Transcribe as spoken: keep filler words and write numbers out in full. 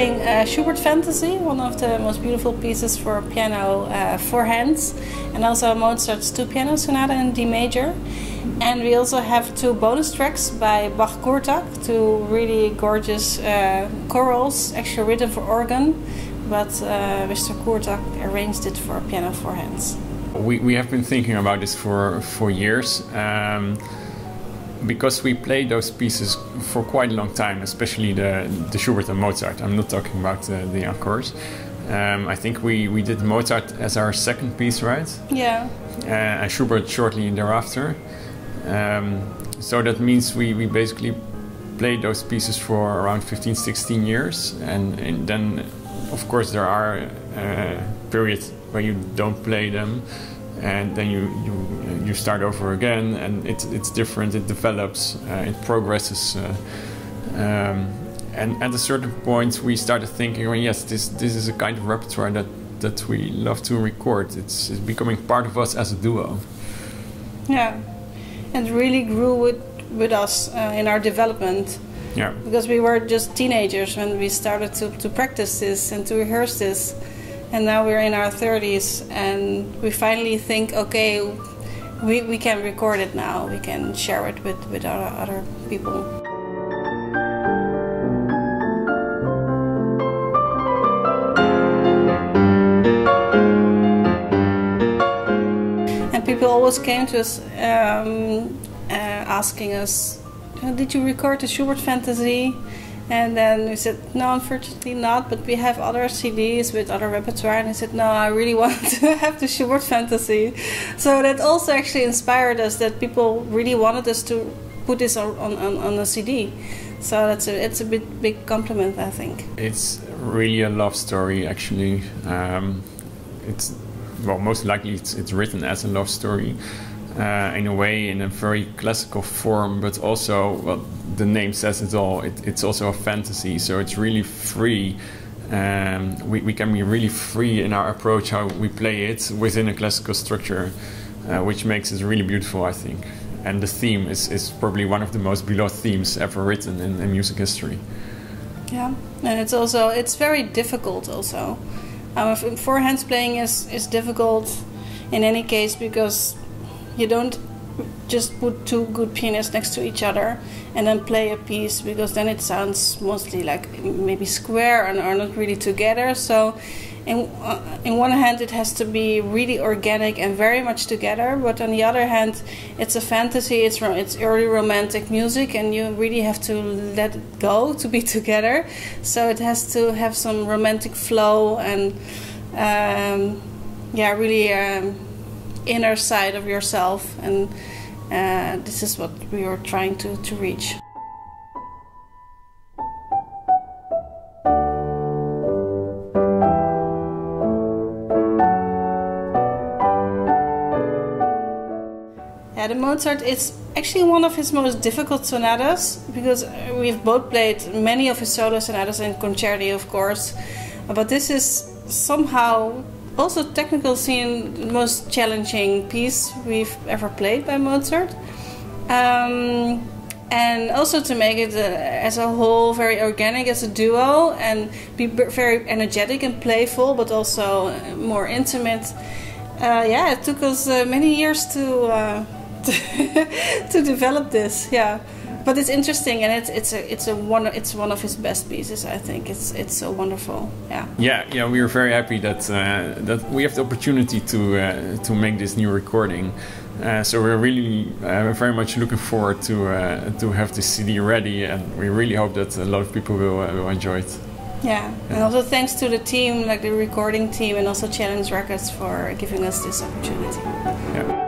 playing uh, Schubert Fantasy, one of the most beautiful pieces for piano, uh, four hands, and also Mozart's two piano sonata in D major. And we also have two bonus tracks by Bach Kurtág, two really gorgeous uh, chorals, actually written for organ, but uh, Mister Kurtág arranged it for piano four hands. We, we have been thinking about this for, for years. Um, Because we played those pieces for quite a long time, especially the, the Schubert and Mozart. I'm not talking about the, the encores. Um, I think we, we did Mozart as our second piece, right? Yeah. Uh, and Schubert shortly thereafter. Um, so that means we, we basically played those pieces for around fifteen, sixteen years. And, and then, of course, there are uh, periods where you don't play them. And then you, you you start over again, and it's it's different. It develops, uh, it progresses, uh, um, and at a certain point we started thinking, well, yes, this this is a kind of repertoire that that we love to record. It's, it's becoming part of us as a duo. Yeah, and really grew with with us uh, in our development. Yeah, because we were just teenagers when we started to to practice this and to rehearse this. And now we're in our thirties, and we finally think, okay, we, we can record it now. We can share it with, with other, other people. And people always came to us um, uh, asking us, did you record the Schubert Fantasy? And then we said, no, unfortunately not, but we have other C Ds with other repertoire. And I said, no, I really want to have the Schubert Fantasy. So that also actually inspired us, that people really wanted us to put this on, on, on a C D. So that's a, it's a bit, big compliment, I think. It's really a love story, actually. Um, it's, well, most likely it's, it's written as a love story. Uh, in a way, in a very classical form, but also, well, the name says it all. It, it's also a fantasy, so it's really free. Um, we, we can be really free in our approach, how we play it within a classical structure, uh, which makes it really beautiful, I think. And the theme is, is probably one of the most beloved themes ever written in, in music history. Yeah, and it's also, it's very difficult also. Um, four hands playing is, is difficult in any case, because you don't just put two good pianists next to each other and then play a piece, because then it sounds mostly like maybe square and are not really together. So in, uh, in one hand it has to be really organic and very much together, but on the other hand it's a fantasy, it's, it's early romantic music, and you really have to let it go to be together. So it has to have some romantic flow and um, yeah, really um, inner side of yourself, and uh, this is what we were trying to, to reach. Yeah, the Mozart is actually one of his most difficult sonatas, because we've both played many of his solo sonatas and concerti, of course, but this is somehow also technical scene, the most challenging piece we've ever played by Mozart. Um, and also to make it uh, as a whole very organic as a duo, and be very energetic and playful, but also more intimate. Uh, yeah, it took us uh, many years to, uh, to, to develop this, yeah. But it's interesting, and it's it's a, it's a one it's one of his best pieces. I think it's it's so wonderful. Yeah. Yeah, yeah. We are very happy that uh, that we have the opportunity to uh, to make this new recording. Uh, so we're really uh, very much looking forward to uh, to have this C D ready, and we really hope that a lot of people will, uh, will enjoy it. Yeah. Yeah, and also thanks to the team, like the recording team, and also Challenge Records for giving us this opportunity. Yeah.